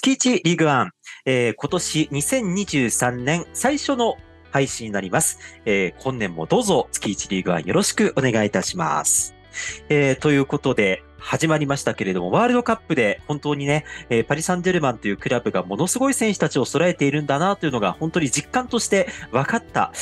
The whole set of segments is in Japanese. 月1リーグワン、今年2023年最初の配信になります。今年もどうぞ月1リーグワンよろしくお願いいたします。ということで始まりましたけれども、ワールドカップで本当にね、パリ・サンジェルマンというクラブがものすごい選手たちを揃えているんだなというのが本当に実感として分かった、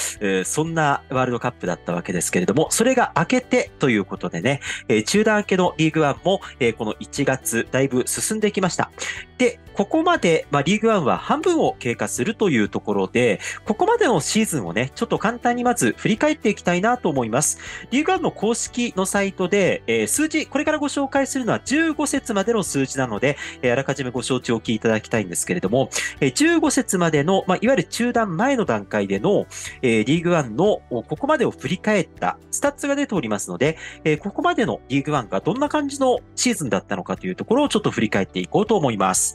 そんなワールドカップだったわけですけれども、それが明けてということでね、中断明けのリーグワンも、この1月だいぶ進んできました。で、ここまで、リーグワンは半分を経過するというところで、ここまでのシーズンをね、ちょっと簡単にまず振り返っていきたいなと思います。リーグワンの公式のサイトで、数字、これからご紹介するのは15節までの数字なので、あらかじめご承知おきいただきたいんですけれども、15節までの、いわゆる中断前の段階での、リーグワンのここまでを振り返ったスタッツが出ておりますので、ここまでのリーグワンがどんな感じのシーズンだったのかというところをちょっと振り返っていこうと思います。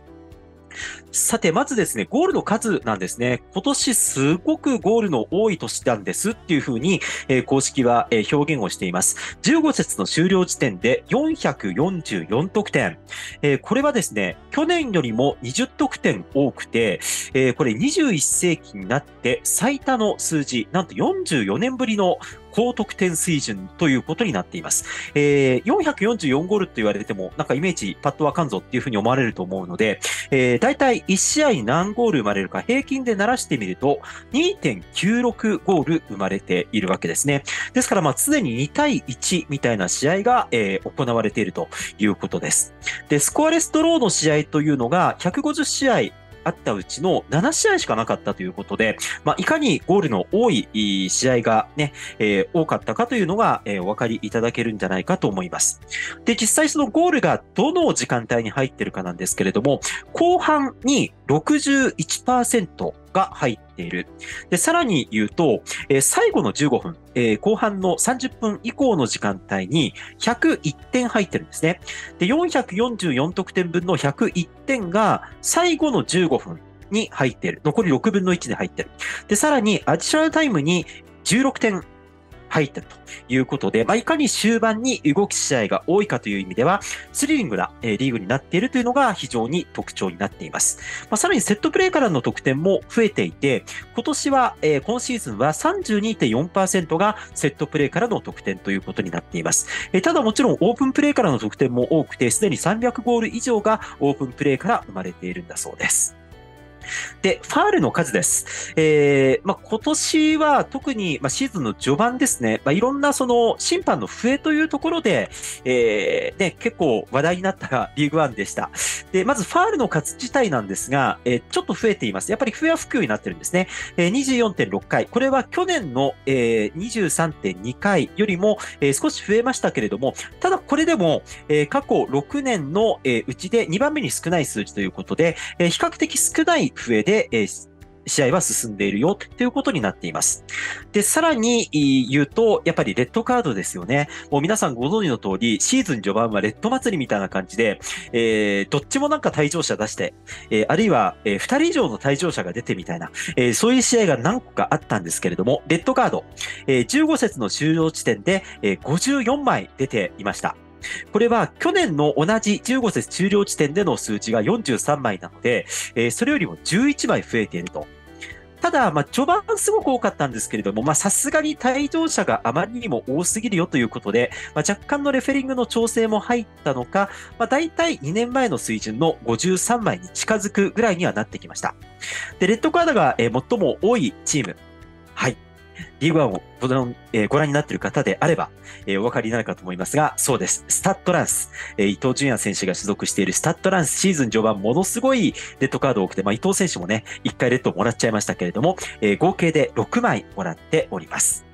さて、まずですね、ゴールの数なんですね。今年すごくゴールの多い年なんですっていうふうに、公式は、表現をしています。15節の終了時点で444得点。これはですね、去年よりも20得点多くて、これ21世紀になって最多の数字、なんと44年ぶりの高得点水準ということになっています。444ゴールと言われても、なんかイメージパッとわかんぞっていうふうに思われると思うので、だいたい1試合に何ゴール生まれるか平均で鳴らしてみると 2.96 ゴール生まれているわけですね。ですから常に2対1みたいな試合が、行われているということです。で、スコアレスドローの試合というのが150試合あったうちの7試合しかなかったということで、いかにゴールの多い試合がね、多かったかというのが、お分かりいただけるんじゃないかと思います。で、実際そのゴールがどの時間帯に入ってるかなんですけれども、後半に 61% が入っている。で、さらに言うと、最後の15分、後半の30分以降の時間帯に101点入ってるんですね。で、444得点分の101点が最後の15分に入っている。残り6分の1で入ってる。で、さらにアディショナルタイムに16点入ってるということで、いかに終盤に動き試合が多いかという意味では、スリリングなリーグになっているというのが非常に特徴になっています。さらにセットプレーからの得点も増えていて、今シーズンは 32.4% がセットプレーからの得点ということになっています。ただもちろんオープンプレーからの得点も多くて、すでに300ゴール以上がオープンプレーから生まれているんだそうです。で、ファールの数です。今年は特に、シーズンの序盤ですね、いろんなその審判の笛というところで、結構話題になったリーグワンでした。で、まずファールの数自体なんですが、ちょっと増えています。やっぱり笛は不及になってるんですね。24.6 回。これは去年の、23.2 回よりも、少し増えましたけれども、ただこれでも、過去6年の、うちで2番目に少ない数字ということで、比較的少ない笛で、試合は進んでいるよということになっています。で、さらに言うと、やっぱりレッドカードですよね。もう皆さんご存知の通り、シーズン序盤はレッド祭りみたいな感じで、どっちもなんか退場者出して、あるいは2人以上の退場者が出てみたいな、そういう試合が何個かあったんですけれども、レッドカード、15節の終了地点で54枚出ていました。これは去年の同じ15節終了地点での数値が43枚なので、それよりも11枚増えていると。ただ、序盤すごく多かったんですけれども、さすがに退場者があまりにも多すぎるよということで、若干のレフェリングの調整も入ったのか、だいたい2年前の水準の53枚に近づくぐらいにはなってきました。で、レッドカードが最も多いチーム。はい。リーグワンをご覧になっている方であれば、お分かりになるかと思いますが、そうです。スタッドランス。伊東純也選手が所属しているスタッドランス、シーズン序盤ものすごいレッドカード多くて、伊東選手もね、1回レッドもらっちゃいましたけれども、合計で6枚もらっております。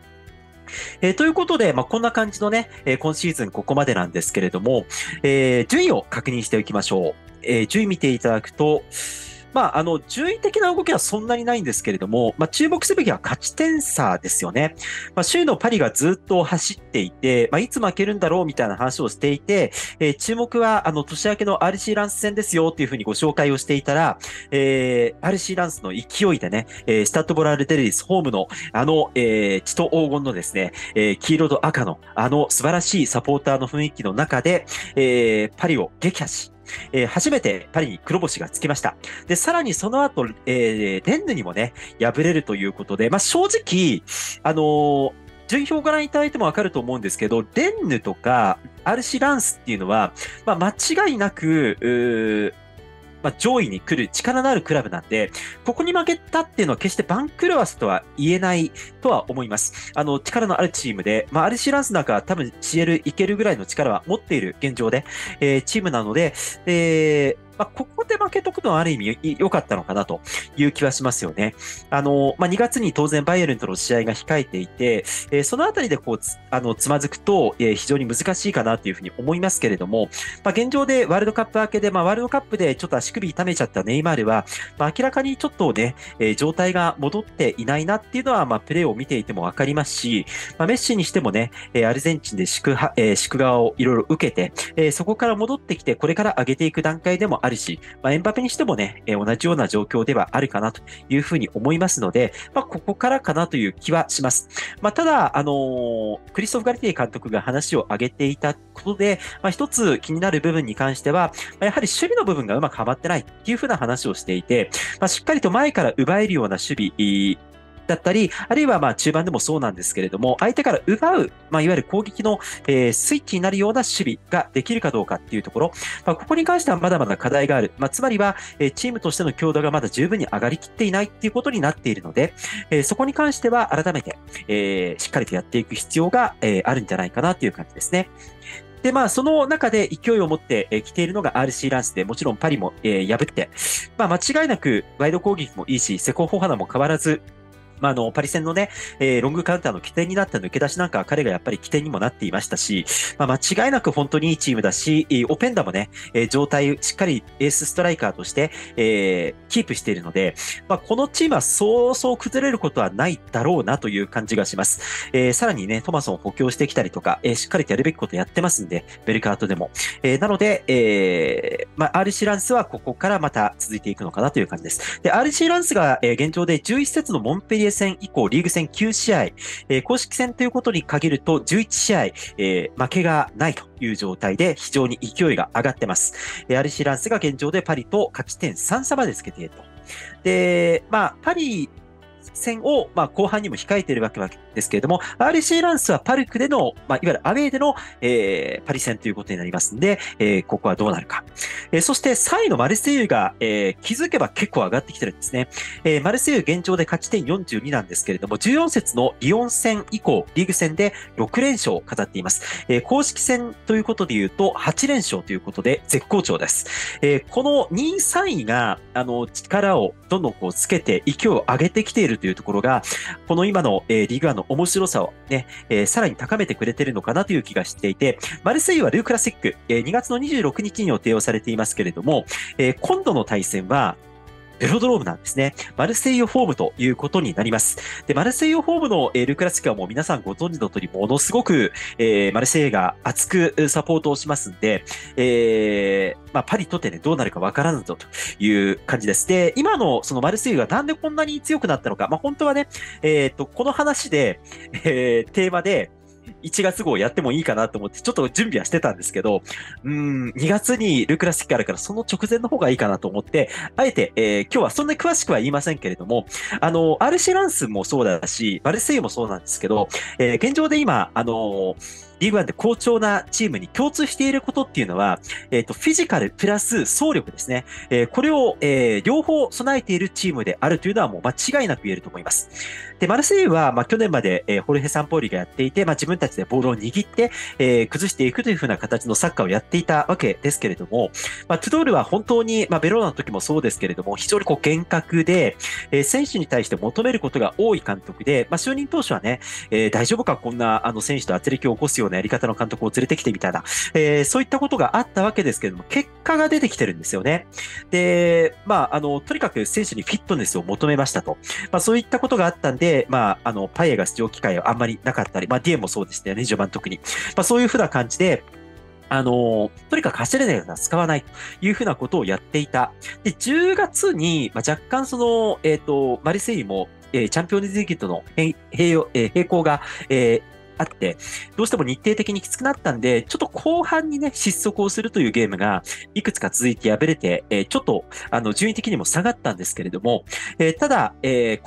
ということで、こんな感じのね、今シーズンここまでなんですけれども、順位を確認しておきましょう。順位見ていただくと、順位的な動きはそんなにないんですけれども、注目すべきは勝ち点差ですよね。首位のパリがずっと走っていて、いつ負けるんだろうみたいな話をしていて、注目は、年明けの RC ランス戦ですよっていうふうにご紹介をしていたら、RC ランスの勢いでね、スタッドボラルデリスホームの、血と黄金のですね、黄色と赤の、素晴らしいサポーターの雰囲気の中で、パリを撃破し、初めてパリに黒星がつきました。で、さらにその後、レンヌにもね、敗れるということで、まあ、正直、順位表をご覧いただいてもわかると思うんですけど、レンヌとかアルシランスっていうのは、まあ、間違いなく、まあ、上位に来る力のあるクラブなんで、ここに負けたっていうのは決して番狂わせとは言えないとは思います。力のあるチームで、まあ、アルシランスなんかは多分 CL いけるぐらいの力は持っている現状で、チームなので、まあ、ここで負けとくのはある意味良かったのかなという気はしますよね。まあ、2月に当然バイエルンとの試合が控えていて、そのあたりでこう、つまずくと、非常に難しいかなというふうに思いますけれども、まあ、現状でワールドカップ明けで、まあ、ワールドカップでちょっと足首痛めちゃったネイマールは、まあ、明らかにちょっとね、状態が戻っていないなっていうのは、まあ、プレーを見ていてもわかりますし、まあ、メッシにしてもね、アルゼンチンで宿側をいろいろ受けて、そこから戻ってきて、これから上げていく段階でもあるし、まあ、エンバペにしてもね、同じような状況ではあるかなというふうに思いますので、まあ、ここからかなという気はします。まあ、ただ、クリストフ・ガルティエ監督が話を挙げていたことで、まあ、一つ気になる部分に関しては、やはり守備の部分がうまくはまってないというふうな話をしていて、まあ、しっかりと前から奪えるような守備だったり、あるいはまあ中盤でもそうなんですけれども、相手から奪う、まあ、いわゆる攻撃の、スイッチになるような守備ができるかどうかっていうところ、まあ、ここに関してはまだまだ課題がある。まあ、つまりは、チームとしての強度がまだ十分に上がりきっていないっていうことになっているので、そこに関しては改めて、しっかりとやっていく必要が、あるんじゃないかなという感じですね。で、まあ、その中で勢いを持ってきているのが RC ランスで、もちろんパリも、破って、まあ、間違いなくワイド攻撃もいいし、セコ・フォファナも変わらず、まあ、パリ戦のね、ロングカウンターの起点になった抜け出しなんかは彼がやっぱり起点にもなっていましたし、まあ、間違いなく本当にいいチームだし、オペンダもね、状態しっかりエースストライカーとして、キープしているので、まあ、このチームはそうそう崩れることはないだろうなという感じがします。さらにね、トマソンを補強してきたりとか、しっかりとやるべきことやってますんで、ベルカートでも。なので、まあ、RC ランスはここからまた続いていくのかなという感じです。で、RC ランスが現状で11節のモンペリエ戦以降リーグ戦9試合、公式戦ということに限ると11試合、負けがないという状態で非常に勢いが上がってます。RC ランスが現状でパリと勝ち点3差までつけていると。で、まあ、パリ戦を、まあ、後半にも控えているわけですけれども、RC ランスはパルクでの、まあ、いわゆるアウェーでの、パリ戦ということになりますので、ここはどうなるか。そして3位のマルセイユが、気づけば結構上がってきてるんですね。マルセイユ現状で勝ち点42なんですけれども、14節のリヨン戦以降、リーグ戦で6連勝を飾っています。公式戦ということで言うと、8連勝ということで絶好調です。この2位、3位が、力をどんどんこうつけて、勢いを上げてきているというところが、この今の、リーグワンの面白さをね、さらに高めてくれてるのかなという気がしていて、マルセイユはルークラシック、2月の26日に予定をされていますけれども、今度の対戦は、ベロドロームなんですね。マルセイユホームということになります。で、マルセイユホームのルクラシックはもう皆さんご存知の通り、ものすごく、マルセイユが熱くサポートをしますんで、まあ、パリとてね、どうなるかわからんぞという感じです。で、今のそのマルセイユがなんでこんなに強くなったのか、まあ、本当はね、この話で、テーマで、1月号やってもいいかなと思って、ちょっと準備はしてたんですけど、2月にルクラシックあるから、その直前の方がいいかなと思って、あえて、今日はそんなに詳しくは言いませんけれども、RC ランスもそうだし、マルセイユもそうなんですけど、現状で今、リーグワンで好調なチームに共通していることっていうのは、フィジカルプラス走力ですね。これを、両方備えているチームであるというのはもう間違いなく言えると思います。で、マルセイユは、まあ、去年まで、ホルヘ・サンポーリがやっていて、まあ、自分たちでボールを握って、崩していくというふうな形のサッカーをやっていたわけですけれども、まあ、トゥドールは本当に、まあ、ベローナの時もそうですけれども、非常にこう厳格で、選手に対して求めることが多い監督で、まあ、就任当初はね、大丈夫かこんな、選手と圧力を起こすようなやり方の監督を連れてきてみたいな、そういったことがあったわけですけれども、結果が出てきてるんですよね。で、まあ、とにかく選手にフィットネスを求めましたと。まあ、そういったことがあったんで、まあ、パイエが出場機会はあんまりなかったり、まあ、ディエもそうでしたよね、序盤特に。まあ、そういうふうな感じで、とにかく走れないやつは使わないというふうなことをやっていた。で、10月に、まあ、若干その、マルセイユも、チャンピオンズリーグとの並行が、あって、どうしても日程的にきつくなったんで、ちょっと後半にね、失速をするというゲームがいくつか続いて敗れて、ちょっと順位的にも下がったんですけれども、ただ、こ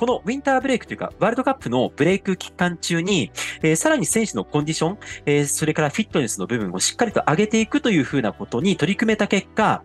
のウィンターブレイクというか、ワールドカップのブレイク期間中に、さらに選手のコンディション、それからフィットネスの部分をしっかりと上げていくというふうなことに取り組めた結果、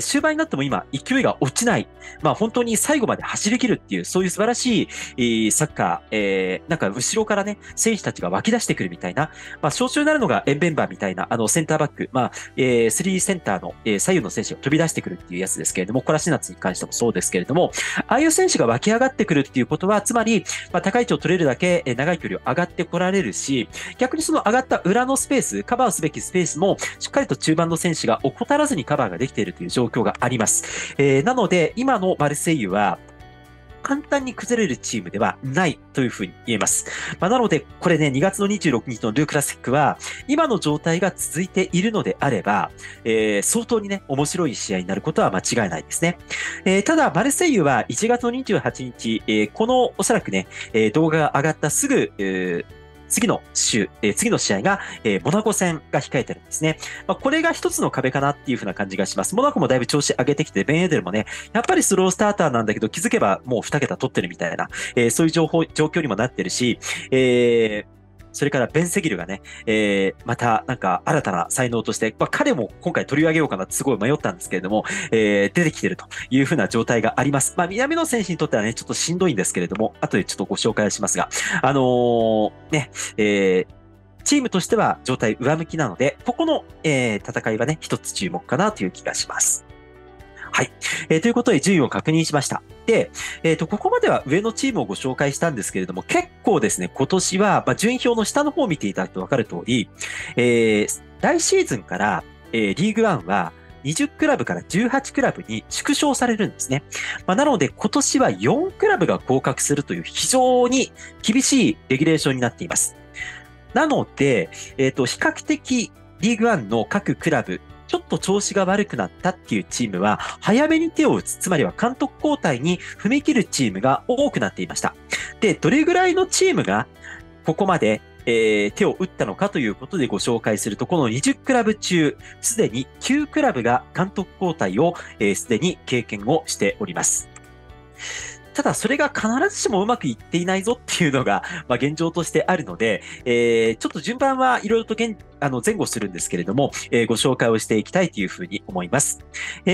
終盤になっても今、勢いが落ちない、まあ、本当に最後まで走り切るっていう、そういう素晴らしいサッカー、なんか後ろからね、選手たちが湧き出してくるみたいな、まあ、象徴になるのがエンベンバーみたいな、センターバック、まあ、3センターの、左右の選手が飛び出してくるっていうやつですけれども、コラシナツに関してもそうですけれども、ああいう選手が湧き上がってくるっていうことは、つまり、まあ、高い位置を取れるだけ長い距離を上がってこられるし、逆にその上がった裏のスペース、カバーすべきスペースも、しっかりと中盤の選手が怠らずにカバーができているという状況があります。なので、今のマルセイユは、簡単に崩れるチームではないというふうに言えます。まあ、なので、これね、2月の26日のルークラシックは、今の状態が続いているのであれば、相当にね、面白い試合になることは間違いないですね。ただ、マルセイユは1月の28日、このおそらくね、動画が上がったすぐ、次の試合が、モナコ戦が控えてるんですね。まあ、これが一つの壁かなっていう風な感じがします。モナコもだいぶ調子上げてきて、ベンエデルもね、やっぱりスロースターターなんだけど、気づけばもう2桁取ってるみたいな、そういう状況にもなってるし、それからベンセギルがね、またなんか新たな才能として、まあ、彼も今回取り上げようかなってすごい迷ったんですけれども、出てきてるというふうな状態があります。まあ、南野選手にとってはね、ちょっとしんどいんですけれども、後でちょっとご紹介しますが、ね、チームとしては状態上向きなので、ここの、戦いはね、一つ注目かなという気がします。はい。ということで、順位を確認しました。で、ここまでは上のチームをご紹介したんですけれども、結構ですね、今年は、まあ、順位表の下の方を見ていただくと分かる通り、来シーズンから、リーグワンは、20クラブから18クラブに縮小されるんですね。まあ、なので今年は4クラブが降格するという非常に厳しいレギュレーションになっています。なので、比較的リーグワンの各クラブ、ちょっと調子が悪くなったっていうチームは、早めに手を打つ、つまりは監督交代に踏み切るチームが多くなっていました。で、どれぐらいのチームがここまで、手を打ったのかということでご紹介すると、この20クラブ中、すでに9クラブが監督交代をすでに経験をしております。ただ、それが必ずしもうまくいっていないぞっていうのが、まあ、現状としてあるので、ちょっと順番はいろいろと前後するんですけれども、ご紹介をしていきたいというふうに思います。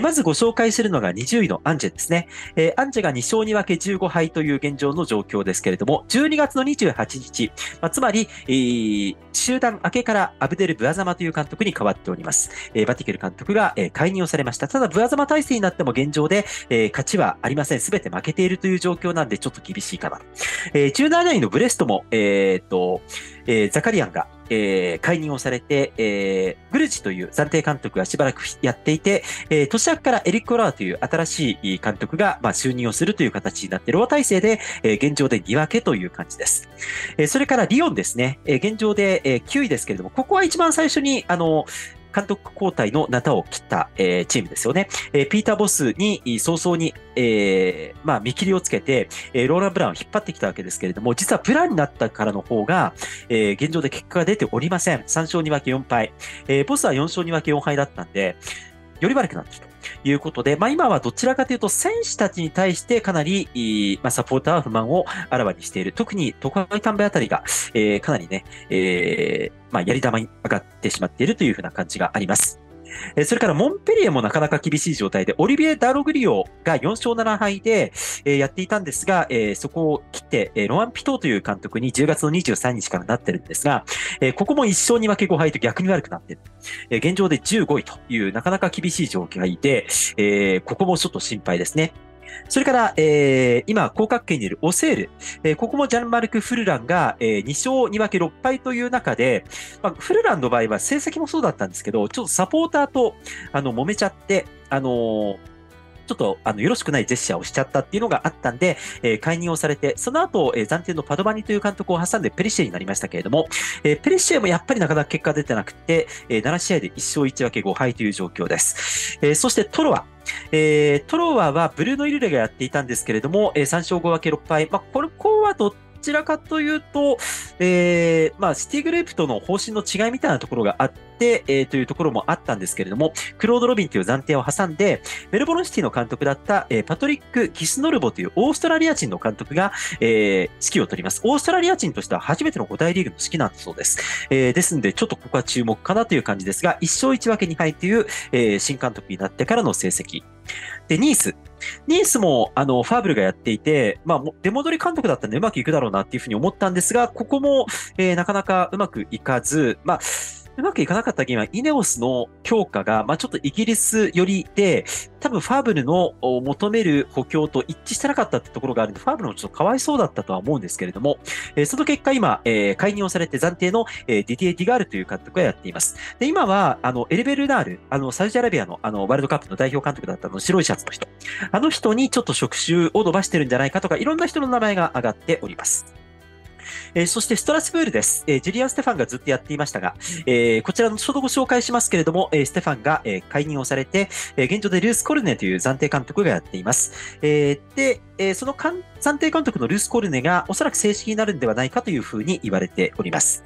まずご紹介するのが20位のアンジェですね。アンジェが2勝2分け15敗という現状の状況ですけれども、12月の28日、まあ、つまり、集団明けからアブデル・ブアザマという監督に変わっております。バティケル監督が、解任をされました。ただ、ブアザマ体制になっても現状で、勝ちはありません。すべて負けているという状況なんでちょっと厳しいかな。17位のブレストも、ザカリアンが、解任をされて、グルジという暫定監督がしばらくやっていて、年明けからエリック・オラーという新しい監督が、まあ、就任をするという形になって、ロー体制で、現状で2分けという感じです。それからリヨンですね。現状で、9位ですけれども、ここは一番最初に、監督交代のナタを切った、チームですよね。ピーター・ボスに早々に、まあ、見切りをつけて、ローラン・ブランを引っ張ってきたわけですけれども、実はブランになったからの方が、現状で結果が出ておりません。3勝2分け4敗。ボスは4勝2分け4敗だったんで、より悪くなってきたということで、まあ、今はどちらかというと選手たちに対してかなりまあ、サポーターは不満をあらわにしている。特にトカイタンベあたりが、かなりね、まあ、やり玉に上がってしまっているというふうな感じがあります。それからモンペリエもなかなか厳しい状態で、オリビエ・ダログリオが4勝7敗でやっていたんですが、そこを切って、ロアン・ピトーという監督に10月の23日からなってるんですが、ここも1勝2分け5敗と逆に悪くなっている。現状で15位というなかなか厳しい状況がいて、ここもちょっと心配ですね。それから、今、降格圏にいるオセール、ここもジャンマルク・フルランが、2勝2分け6敗という中で、まあ、フルランの場合は成績もそうだったんですけど、ちょっとサポーターと揉めちゃって、ちょっとよろしくないジェスチャーをしちゃったっていうのがあったんで、解任をされて、その後、暫定のパドバニという監督を挟んでペリシェになりましたけれども、ペリシェもやっぱりなかなか結果出てなくて、7試合で1勝1分け5敗という状況です。そしてトロワ。トロワはブルーノ・イルレがやっていたんですけれども、3勝5分け6敗。まあ、これはどちらかというと、シティグループとの方針の違いみたいなところがあって、というところもあったんですけれども、クロード・ロビンという暫定を挟んで、メルボルンシティの監督だった、パトリック・キスノルボというオーストラリア人の監督が、指揮を取ります。オーストラリア人としては初めての5大リーグの指揮なんだそうです。ですので、ちょっとここは注目かなという感じですが、1勝1分け2敗という、新監督になってからの成績。で、ニースもファーブルがやっていて、出戻り監督だったんでうまくいくだろうなっていうふうに思ったんですが、ここも、なかなかうまくいかず、うまくいかなかった原因はイネオスの強化が、ちょっとイギリス寄りで、多分ファーブルの求める補強と一致してなかったってところがあるので、ファーブルもちょっとかわいそうだったとは思うんですけれども、その結果今、解任をされて暫定のディディエ・ディガールという監督がやっています。で、今は、エルベルナール、サウジアラビアのワールドカップの代表監督だった白いシャツの人。あの人にちょっと職種を伸ばしてるんじゃないかとか、いろんな人の名前が上がっております。そしてストラスブールです。ジュリアン・ステファンがずっとやっていましたが、こちらのちょうどご紹介しますけれども、ステファンが解任をされて、現状でルース・コルネという暫定監督がやっています。で、その暫定監督のルース・コルネがおそらく正式になるんではないかというふうに言われております。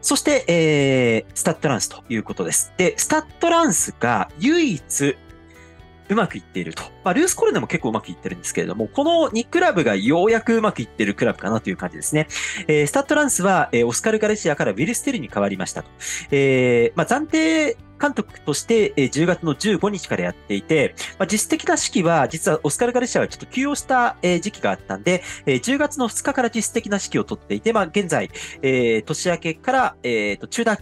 そして、スタッドランスということです。で、スタッドランスが唯一、うまくいっていると。ルース・コルネも結構うまくいってるんですけれども、この2クラブがようやくうまくいってるクラブかなという感じですね。スタッドランスは、オスカル・ガレシアからウィル・ステルに変わりましたと。暫定監督として、10月の15日からやっていて、実質的な指揮は、実はオスカル・ガレシアはちょっと休養した、時期があったんで、10月の2日から実質的な指揮を取っていて、現在、年明けから、中断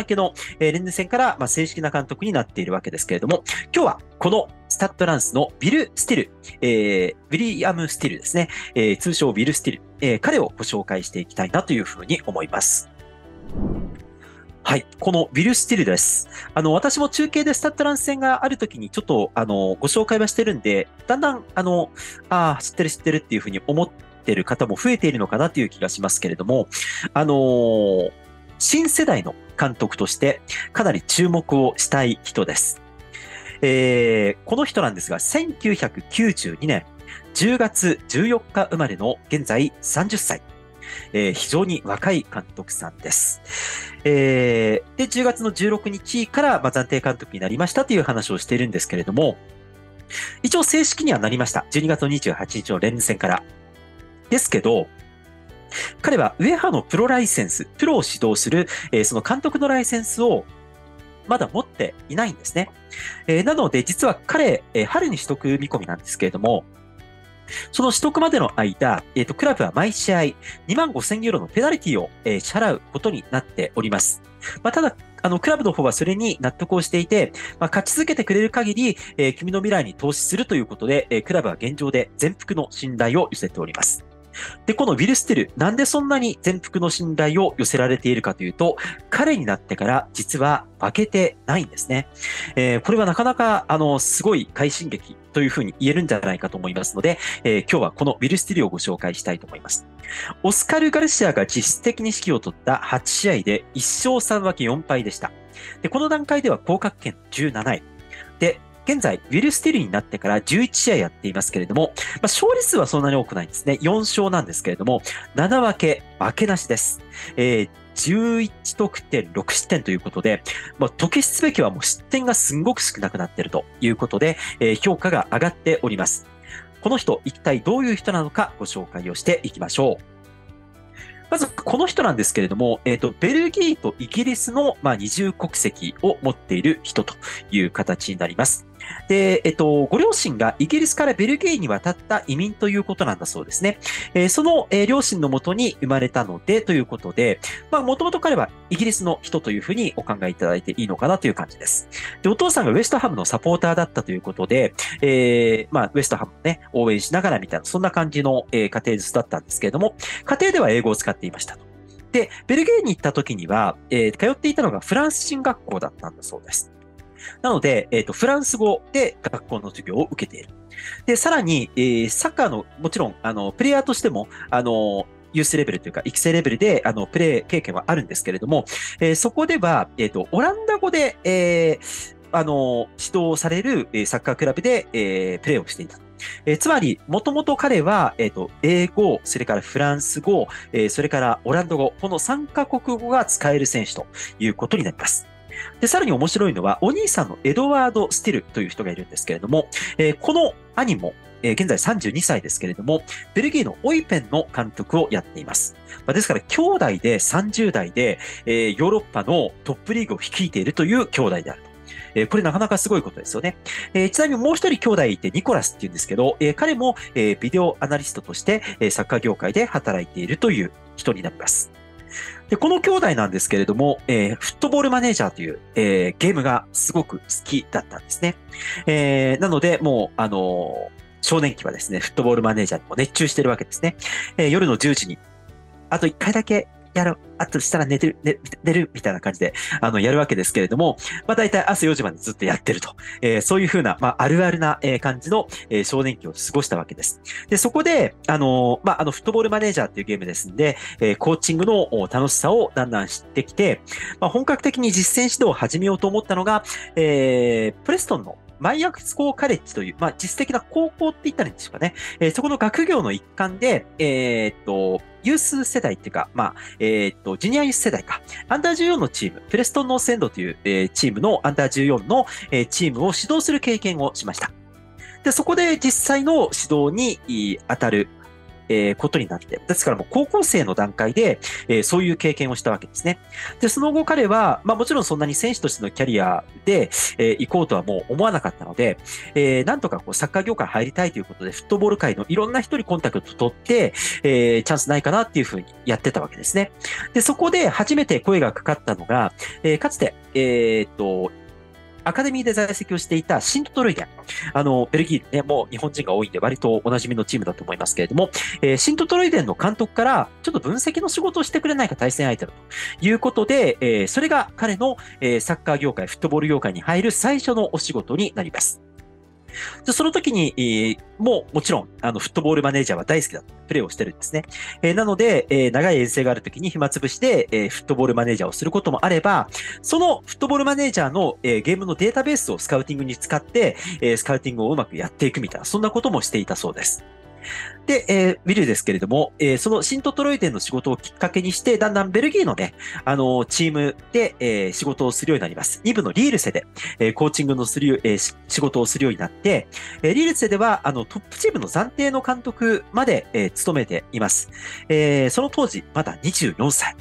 明けの、連日戦から、正式な監督になっているわけですけれども、今日は、この、スタッドランスのウィリアム・スティルですね。通称ウィル・スティル。彼をご紹介していきたいなというふうに思います。はい。このウィル・スティルです。私も中継でスタッドランス戦があるときにちょっと、ご紹介はしてるんで、だんだん、知ってるっていうふうに思ってる方も増えているのかなという気がしますけれども、新世代の監督としてかなり注目をしたい人です。この人なんですが、1992年10月14日生まれの現在30歳。非常に若い監督さんです。で、10月の16日から、暫定監督になりましたという話をしているんですけれども、一応正式にはなりました。12月の28日の連日戦から。ですけど、彼はウェハのプロライセンス、プロを指導する、その監督のライセンスをまだ持っていないんですね。なので、実は彼、春に取得見込みなんですけれども、その取得までの間、クラブは毎試合25,000ユーロのペナルティを、支払うことになっております。ただ、クラブの方はそれに納得をしていて、勝ち続けてくれる限り、君の未来に投資するということで、クラブは現状で全幅の信頼を寄せております。で、このウィル・ステル、なんでそんなに全幅の信頼を寄せられているかというと、彼になってから実は負けてないんですね。これはなかなか、すごい快進撃というふうに言えるんじゃないかと思いますので、今日はこのウィル・ステルをご紹介したいと思います。オスカル・ガルシアが実質的に指揮を取った8試合で1勝3分け4敗でした。で、この段階では降格圏17位。で、現在、ウィル・スティルになってから11試合やっていますけれども、勝利数はそんなに多くないんですね。4勝なんですけれども、7分け負けなしです。11得点、6失点ということで、特筆すべきはもう失点がすごく少なくなっているということで、評価が上がっております。この人、一体どういう人なのかご紹介をしていきましょう。まず、この人なんですけれども、ベルギーとイギリスの、二重国籍を持っている人という形になります。で、ご両親がイギリスからベルギーに渡った移民ということなんだそうですね。その、両親のもとに生まれたので、ということで、もともと彼はイギリスの人というふうにお考えいただいていいのかなという感じです。で、お父さんがウェストハムのサポーターだったということで、ウェストハムをね、応援しながらみたいな、そんな感じの、家庭術だったんですけれども、家庭では英語を使っていましたと。で、ベルギーに行った時には、通っていたのがフランス人学校だったんだそうです。なので、フランス語で学校の授業を受けている。で、さらに、サッカーの、もちろん、プレイヤーとしても、ユースレベルというか、育成レベルで、プレイ経験はあるんですけれども、そこでは、オランダ語で、指導されるサッカークラブで、プレーをしていた。つまり、もともと彼は、英語、それからフランス語、それからオランダ語、この3カ国語が使える選手ということになります。で、さらに面白いのは、お兄さんのエドワード・スティルという人がいるんですけれども、この兄も、現在32歳ですけれども、ベルギーのオイペンの監督をやっています。ですから、兄弟で30代で、ヨーロッパのトップリーグを率いているという兄弟である。これなかなかすごいことですよね。ちなみにもう一人兄弟いてニコラスっていうんですけど、彼もビデオアナリストとしてサッカー業界で働いているという人になります。で、この兄弟なんですけれども、フットボールマネージャーというゲームがすごく好きだったんですね。なので、もう、少年期はですね、フットボールマネージャーにも熱中してるわけですね。夜の10時に、あと1回だけ、やろう。あとしたら寝るみたいな感じで、やるわけですけれども、まあ大体朝4時までずっとやってると。そういうふうな、まああるあるな感じの少年期を過ごしたわけです。で、そこで、まあフットボールマネージャーっていうゲームですんで、コーチングの楽しさをだんだん知ってきて、まあ本格的に実践指導を始めようと思ったのが、プレストンのマイアクスコーカレッジという、まあ実質的な高校って言ったらいいんでしょうかね。そこの学業の一環で、ユース世代っていうか、まあ、ジュニアユース世代か。アンダー14のチーム、プレストン・ノースエンドという、チームのアンダー14の、チームを指導する経験をしました。で、そこで実際の指導に当たる、ことになって。ですからもう高校生の段階で、そういう経験をしたわけですね。で、その後彼は、まあもちろんそんなに選手としてのキャリアで、行こうとはもう思わなかったので、なんとかこうサッカー業界入りたいということで、フットボール界のいろんな人にコンタクト取って、チャンスないかなっていうふうにやってたわけですね。で、そこで初めて声がかかったのが、かつて、アカデミーで在籍をしていたシントトルイデン。ベルギーね、もう日本人が多いんで割とお馴染みのチームだと思いますけれども、シントトルイデンの監督からちょっと分析の仕事をしてくれないか対戦相手だということで、それが彼の、サッカー業界、フットボール業界に入る最初のお仕事になります。で、その時に、もうもちろん、フットボールマネージャーは大好きだとプレーをしてるんですね。なので、長い遠征がある時に暇つぶしで、フットボールマネージャーをすることもあれば、そのフットボールマネージャーの、ゲームのデータベースをスカウティングに使って、スカウティングをうまくやっていくみたいな、そんなこともしていたそうです。で、ビルですけれども、そのシントトロイデンの仕事をきっかけにして、だんだんベルギーのね、チームで、仕事をするようになります。2部のリールセで、コーチングの仕事をするようになって、リールセでは、トップチームの暫定の監督まで、務めています。その当時、まだ24歳。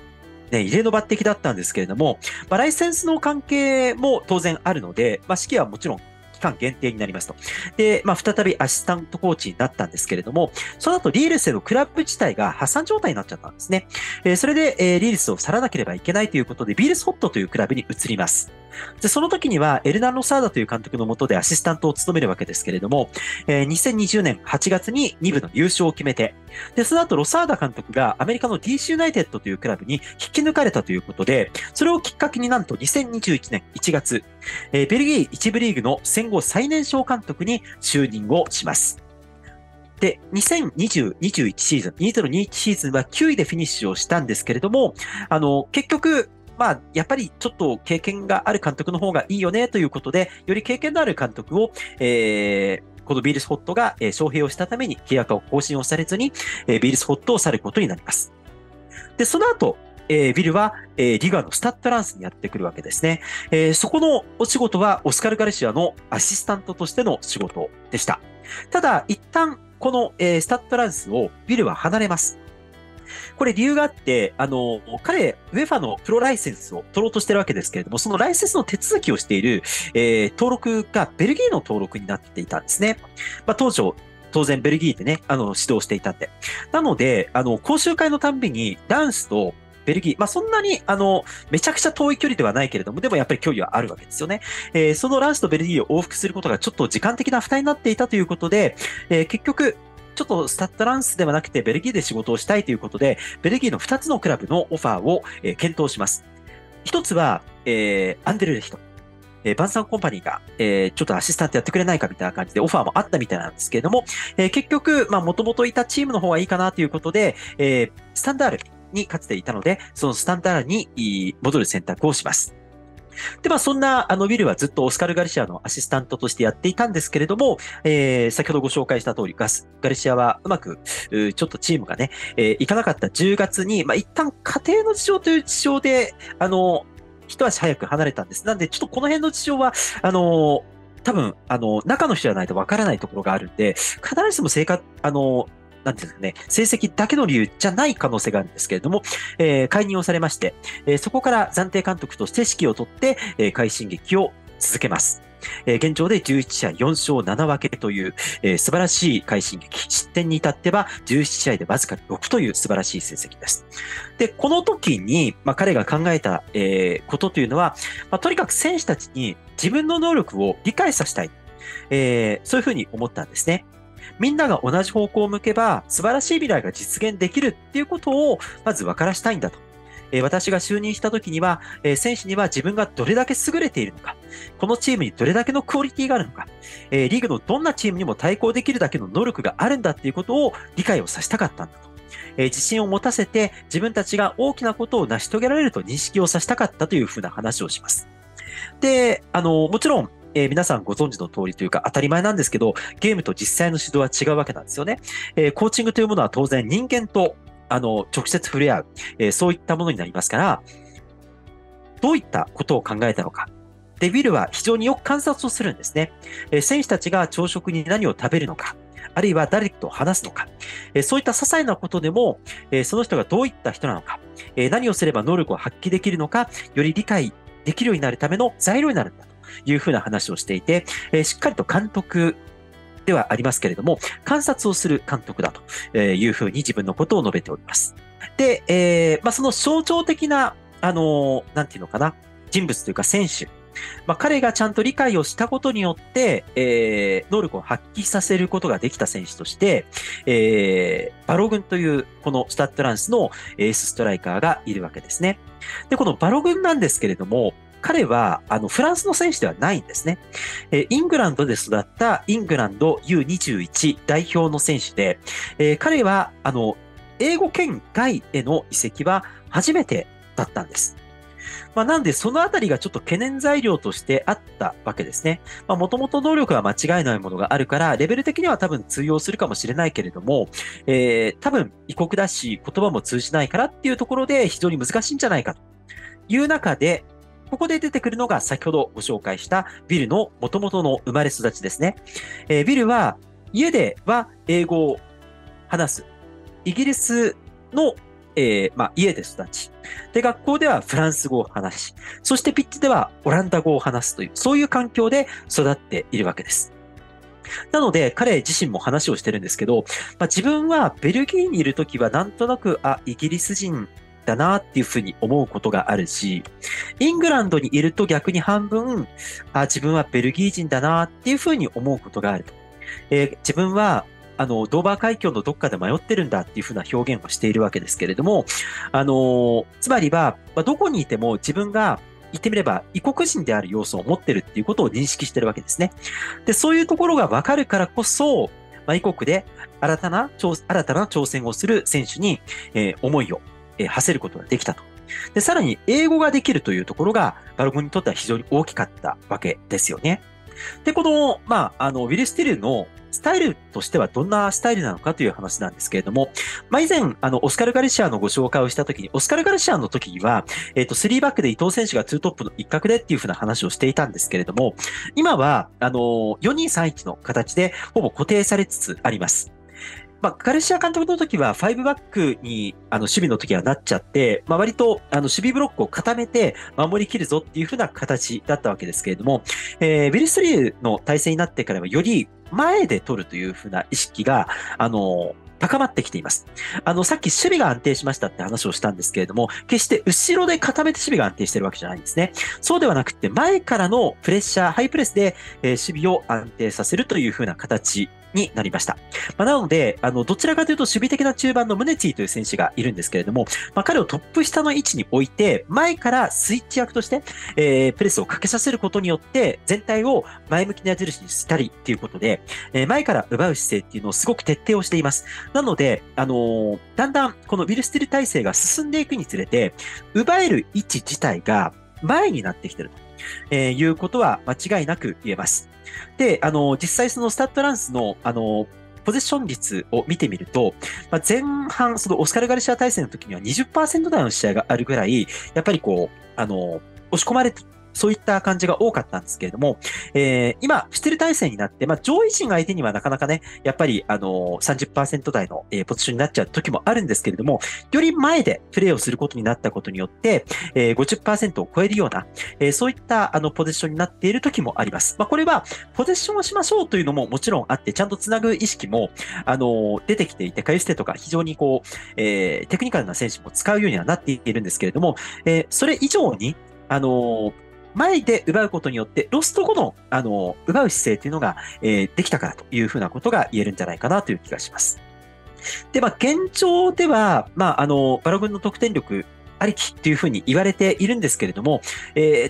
ね、異例の抜擢だったんですけれども、まあ、ライセンスの関係も当然あるので、まあ、指揮はもちろん、期間限定になりますと。で、まあ、再びアシスタントコーチになったんですけれども、その後、リールセのクラブ自体が破産状態になっちゃったんですね。それで、リールセを去らなければいけないということで、ビールスホットというクラブに移ります。で、その時には、エルナン・ロサーダという監督の下でアシスタントを務めるわけですけれども、2020年8月に2部の優勝を決めて、で、その後、ロサーダ監督がアメリカの DC ユナイテッドというクラブに引き抜かれたということで、それをきっかけになんと2021年1月、ベルギー1部リーグの戦後最年少監督に就任をします。で、2020-21シーズン、2021シーズンは9位でフィニッシュをしたんですけれども、結局、まあ、やっぱりちょっと経験がある監督の方がいいよねということで、より経験のある監督を、このビールスホットが招聘をしたために契約を更新をされずに、ビールスホットを去ることになります。で、その後、ビルは、リガのスタッドランスにやってくるわけですね。そこのお仕事はオスカル・ガルシアのアシスタントとしての仕事でした。ただ、一旦この、スタッドランスをビルは離れます。これ理由があって、彼、UEFA のプロライセンスを取ろうとしてるわけですけれども、そのライセンスの手続きをしている、登録がベルギーの登録になっていたんですね。まあ、当然ベルギーでね、指導していたんで。なので、講習会のたんびにダンスとベルギー、まあ、そんなに、めちゃくちゃ遠い距離ではないけれども、でもやっぱり距離はあるわけですよね。そのランスとベルギーを往復することがちょっと時間的な負担になっていたということで、結局、ちょっとスタッドランスではなくてベルギーで仕事をしたいということで、ベルギーの2つのクラブのオファーを、検討します。1つは、アンデルレヒト。バンサンコンパニーが、ちょっとアシスタントやってくれないかみたいな感じでオファーもあったみたいなんですけれども、結局、まあ、元々いたチームの方がいいかなということで、スタンダールにかつていたので、そのスタンダールに戻る選択をします。で、そんなウィルはずっとオスカル・ガリシアのアシスタントとしてやっていたんですけれども、先ほどご紹介した通りガリシアはうまくちょっとチームがね、いかなかった10月に、一旦家庭の事情という事情で一足早く離れたんです。なんでちょっとこの辺の事情は多分中の人じゃないとわからないところがあるんで、必ずしもなんていうんですかね、成績だけの理由じゃない可能性があるんですけれども、解任をされまして、そこから暫定監督として指揮を取って、快進撃を続けます。現状で11試合4勝7分けという、素晴らしい快進撃。失点に至っては17試合でわずか6という素晴らしい成績です。で、この時に、彼が考えた、ことというのは、とにかく選手たちに自分の能力を理解させたい。そういうふうに思ったんですね。みんなが同じ方向を向けば素晴らしい未来が実現できるっていうことをまず分からしたいんだと。私が就任した時には、選手には自分がどれだけ優れているのか、このチームにどれだけのクオリティがあるのか、リーグのどんなチームにも対抗できるだけの能力があるんだっていうことを理解をさせたかったんだと。自信を持たせて自分たちが大きなことを成し遂げられると認識をさせたかったというふうな話をします。で、もちろん、皆さんご存知の通りというか当たり前なんですけど、ゲームと実際の指導は違うわけなんですよね。コーチングというものは当然人間と直接触れ合う、そういったものになりますから、どういったことを考えたのか。で、ウィルは非常によく観察をするんですね。選手たちが朝食に何を食べるのか、あるいは誰と話すのか、そういった些細なことでも、その人がどういった人なのか、何をすれば能力を発揮できるのか、より理解できるようになるための材料になるんだと。いうふうな話をしていて、しっかりと監督ではありますけれども、観察をする監督だというふうに自分のことを述べております。で、その象徴的な、なんていうのかな、人物というか選手。彼がちゃんと理解をしたことによって、能力を発揮させることができた選手として、バログンというこのスタッドランスのエースストライカーがいるわけですね。で、このバログンなんですけれども、彼はフランスの選手ではないんですね。イングランドで育ったイングランド U21 代表の選手で、彼は英語圏外への移籍は初めてだったんです。なんでそのあたりがちょっと懸念材料としてあったわけですね。もともと能力は間違いないものがあるから、レベル的には多分通用するかもしれないけれども、多分異国だし言葉も通じないからっていうところで非常に難しいんじゃないかという中で、ここで出てくるのが先ほどご紹介したビルの元々の生まれ育ちですね。ビルは家では英語を話す。イギリスの、家で育ち。で、学校ではフランス語を話し。そしてピッチではオランダ語を話すという、そういう環境で育っているわけです。なので彼自身も話をしてるんですけど、自分はベルギーにいるときはなんとなく、イギリス人、だなっていうふうに思うことがあるし、イングランドにいると逆に半分、自分はベルギー人だなっていうふうに思うことがあると。自分はドーバー海峡のどっかで迷ってるんだっていうふうな表現をしているわけですけれども、つまりは、どこにいても自分が言ってみれば異国人である要素を持ってるっていうことを認識してるわけですね。で、そういうところがわかるからこそ、異国で新たな挑戦をする選手に、思いを馳せることができたと。で、さらに英語ができるというところがバログンにとっては非常に大きかったわけですよね。で、この、ウィル・スティルのスタイルとしてはどんなスタイルなのかという話なんですけれども、以前、オスカル・ガリシアのご紹介をしたときに、オスカル・ガリシアの時には、3バックで伊東選手が2トップの一角でっていうふうな話をしていたんですけれども、今は、4-2-3-1の形でほぼ固定されつつあります。ガルシア監督の時は5バックに守備の時はなっちゃって、割と守備ブロックを固めて守りきるぞっていう風な形だったわけですけれども、ウィル・スリーの体制になってからはより前で取るという風な意識が、高まってきています。さっき守備が安定しましたって話をしたんですけれども、決して後ろで固めて守備が安定してるわけじゃないんですね。そうではなくて、前からのプレッシャー、ハイプレスで、守備を安定させるという風な形になりました。なので、どちらかというと守備的な中盤のムネティという選手がいるんですけれども、彼をトップ下の位置に置いて、前からスイッチ役として、プレスをかけさせることによって、全体を前向きな矢印にしたりっていうことで、前から奪う姿勢っていうのをすごく徹底をしています。なので、だんだんこのウィル・スティル体制が進んでいくにつれて、奪える位置自体が前になってきてると。いうことは間違いなく言えます。で、実際そのスタッドランスの、ポゼッション率を見てみると、前半、そのオスカル・ガルシア体制の時には 20% 台の試合があるぐらい、やっぱりこう、押し込まれて、そういった感じが多かったんですけれども、今、シュテル体制になって、上位陣相手にはなかなかね、やっぱり、30% 台の、ポジションになっちゃう時もあるんですけれども、より前でプレーをすることになったことによって、50% を超えるような、そういった、ポジションになっている時もあります。これは、ポジションをしましょうというのももちろんあって、ちゃんとつなぐ意識も、出てきていて、かゆすてとか、非常にこう、テクニカルな選手も使うようにはなっているんですけれども、それ以上に、前で奪うことによって、ロスト後の、奪う姿勢というのが、できたからというふうなことが言えるんじゃないかなという気がします。で、現状では、バログンの得点力ありきというふうに言われているんですけれども、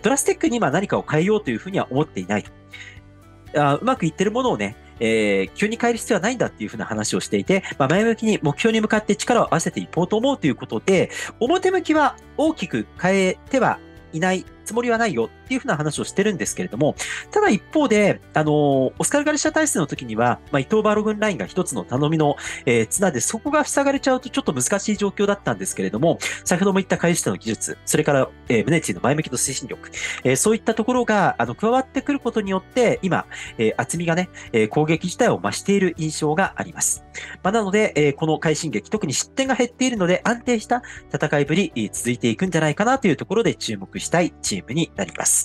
ドラスティックに今何かを変えようというふうには思っていないと。うまくいってるものをね、急に変える必要はないんだっていうふうな話をしていて、前向きに目標に向かって力を合わせていこうと思うということで、表向きは大きく変えてはいないつもりはないよっていうふうな話をしてるんですけれども、ただ一方で、オスカル・ガルシア体制の時には、伊藤バログンラインが一つの頼みの、綱で、そこが塞がれちゃうとちょっと難しい状況だったんですけれども、先ほども言った回収者の技術、それから、ムネチの前向きの推進力、そういったところが、加わってくることによって、今、厚みがね、攻撃自体を増している印象があります。なので、この快進撃、特に失点が減っているので、安定した戦いぶり、続いていくんじゃないかなというところで注目したいチームになります。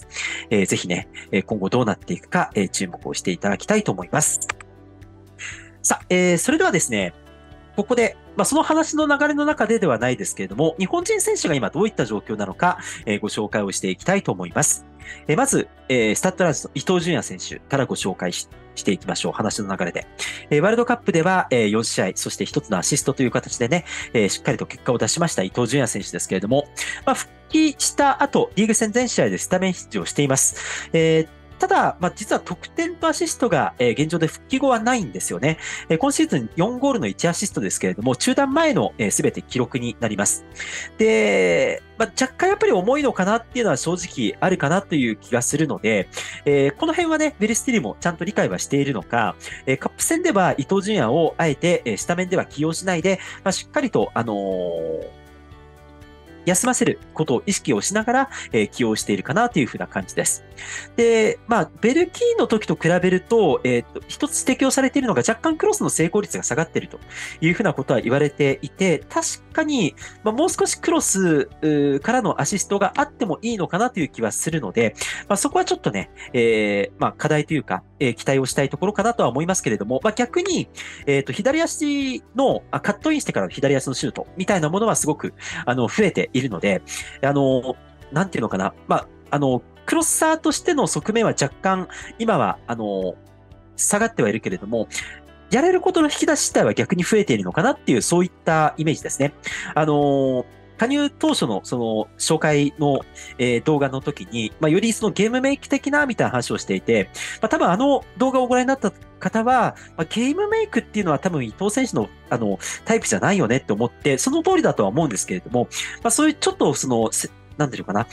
ぜひね、今後どうなっていくか、注目をしていただきたいと思います。さあ、それではですね、ここで、その話の流れの中でではないですけれども、日本人選手が今どういった状況なのか、ご紹介をしていきたいと思います。まず、スタッドランスの伊東純也選手からご紹介していきましょう。話の流れで。ワールドカップでは、4試合、そして1つのアシストという形でね、しっかりと結果を出しました伊東純也選手ですけれども、復帰した後、リーグ戦全試合でスタメン出場しています。ただ、実は得点とアシストが、現状で復帰後はないんですよね。今シーズン4ゴールの1アシストですけれども、中断前の全て記録になります。で、若干やっぱり重いのかなっていうのは正直あるかなという気がするので、この辺はね、ベルスティリもちゃんと理解はしているのか、カップ戦では伊東純也をあえて、スタメンでは起用しないで、しっかりと、休ませることを意識をしながら、起用しているかなというふうな感じです。で、ベルギーの時と比べると、一つ指摘をされているのが若干クロスの成功率が下がっているというふうなことは言われていて、確かに、もう少しクロスからのアシストがあってもいいのかなという気はするので、そこはちょっとね、課題というか、期待をしたいところかなとは思いますけれども、逆に、左足のカットインしてからの左足のシュートみたいなものはすごく増えているので、なんていうのかな、クロッサーとしての側面は若干今は下がってはいるけれども、やれることの引き出し自体は逆に増えているのかなっていう、そういったイメージですね。加入当初のその紹介の動画の時に、よりそのゲームメイク的なみたいな話をしていて、多分動画をご覧になった方は、ゲームメイクっていうのは多分伊東選手のタイプじゃないよねって思って、その通りだとは思うんですけれども、そういうちょっとその、なんていうかな、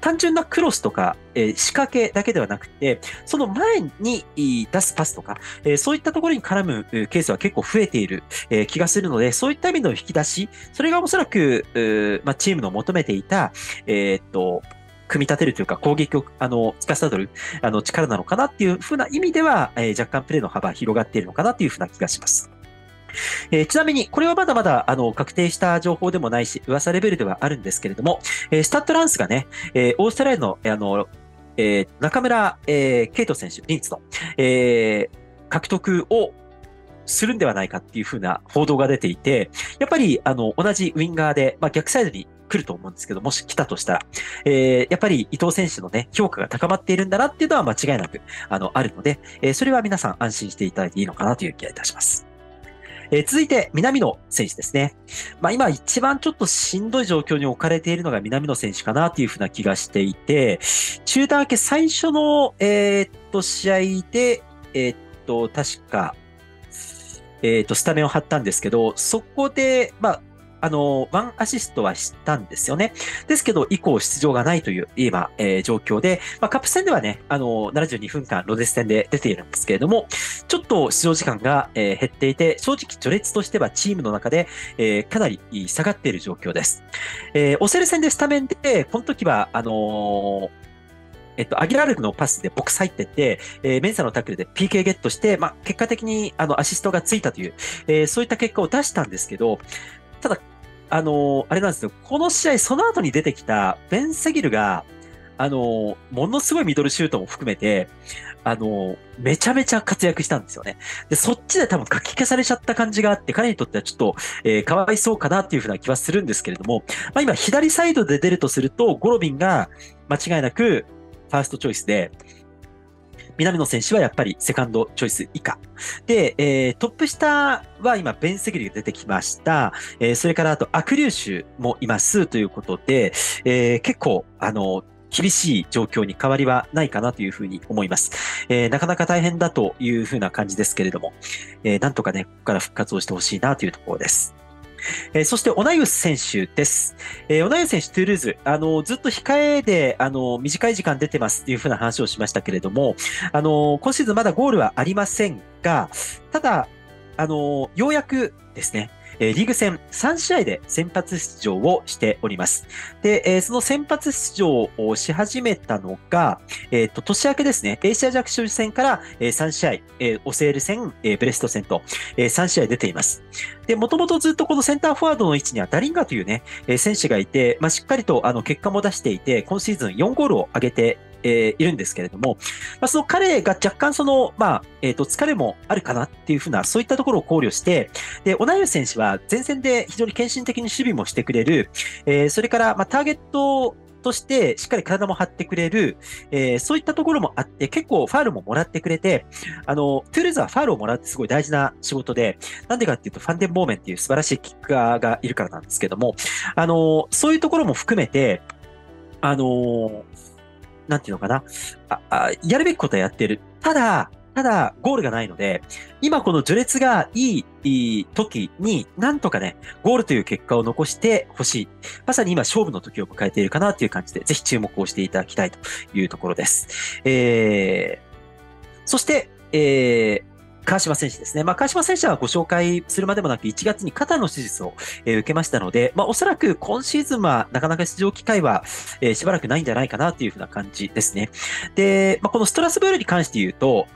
単純なクロスとか、仕掛けだけではなくて、その前に出すパスとか、そういったところに絡むケースは結構増えている、気がするので、そういった意味の引き出し、それがおそらく、チームの求めていた、組み立てるというか攻撃を司る力なのかなっていうふうな意味では、若干プレーの幅広がっているのかなというふうな気がします。ちなみに、これはまだまだ確定した情報でもないし、噂レベルではあるんですけれども、スタッドランスがね、オーストラリアの中村圭斗選手、リンツの獲得をするんではないかっていうふうな報道が出ていて、やっぱり同じウインガーで、逆サイドに来ると思うんですけど、もし来たとしたら、やっぱり伊東選手のね、評価が高まっているんだなっていうのは間違いなくあるので、それは皆さん安心していただいていいのかなという気がいたします。続いて、南野選手ですね。今一番ちょっとしんどい状況に置かれているのが南野選手かなというふうな気がしていて、中断明け最初の、試合で、確か、スタメンを張ったんですけど、そこで、1アシストはしたんですよね。ですけど、以降出場がないという今、状況で、カップ戦ではね、72分間ロゼス戦で出ているんですけれども、ちょっと出場時間が、減っていて、正直序列としてはチームの中で、かなり下がっている状況です。オセル戦でスタメンで、この時は、アギラルクのパスでボックス入ってって、メンサのタックルで PK ゲットして、結果的にアシストがついたという、そういった結果を出したんですけど、ただ、あれなんですよ、この試合、その後に出てきたベン・セギルが、ものすごいミドルシュートも含めて、めちゃめちゃ活躍したんですよね。で、そっちで多分書き消されちゃった感じがあって、彼にとってはちょっと、かわいそうかなっていうふうな気はするんですけれども、今、左サイドで出るとすると、ゴロビンが間違いなく、ファーストチョイスで、南野選手はやっぱりセカンドチョイス以下。で、トップ下は今、ベン・セギルが出てきました。それからあと、アクリューシュもいますということで、結構、厳しい状況に変わりはないかなというふうに思います。なかなか大変だというふうな感じですけれども、なんとかね、ここから復活をしてほしいなというところです。そして、オナユス選手です。オナユス選手、トゥールーズ、ずっと控えで、短い時間出てますっていうふうな話をしましたけれども、今シーズンまだゴールはありませんが、ただ、ようやくですね、リーグ戦3試合で先発出場をしております。で、その先発出場をし始めたのが、年明けですね、エーシアジャクション戦から3試合、オセール戦、ブレスト戦と3試合出ています。で、もともとずっとこのセンターフォワードの位置にはダリンガというね、選手がいて、しっかりと結果も出していて、今シーズン4ゴールを挙げているんですけれども、その彼が若干その、疲れもあるかなっていうふうな、そういったところを考慮して、で、オナユ選手は前線で非常に献身的に守備もしてくれる、それから、ターゲットとしてしっかり体も張ってくれる、そういったところもあって、結構ファウルももらってくれて、トゥールーズはファウルをもらうってすごい大事な仕事で、なんでかっていうと、ファンデンボーメンっていう素晴らしいキッカーがいるからなんですけども、そういうところも含めて、なんていうのかな。やるべきことはやってる。ただ、ゴールがないので、今この序列がいい時に、なんとかね、ゴールという結果を残してほしい。まさに今、勝負の時を迎えているかなという感じで、ぜひ注目をしていただきたいというところです。そして、川島選手ですね。川島選手はご紹介するまでもなく1月に肩の手術を受けましたので、おそらく今シーズンはなかなか出場機会はしばらくないんじゃないかなというふうな感じですね。で、このストラスブールに関して言うと、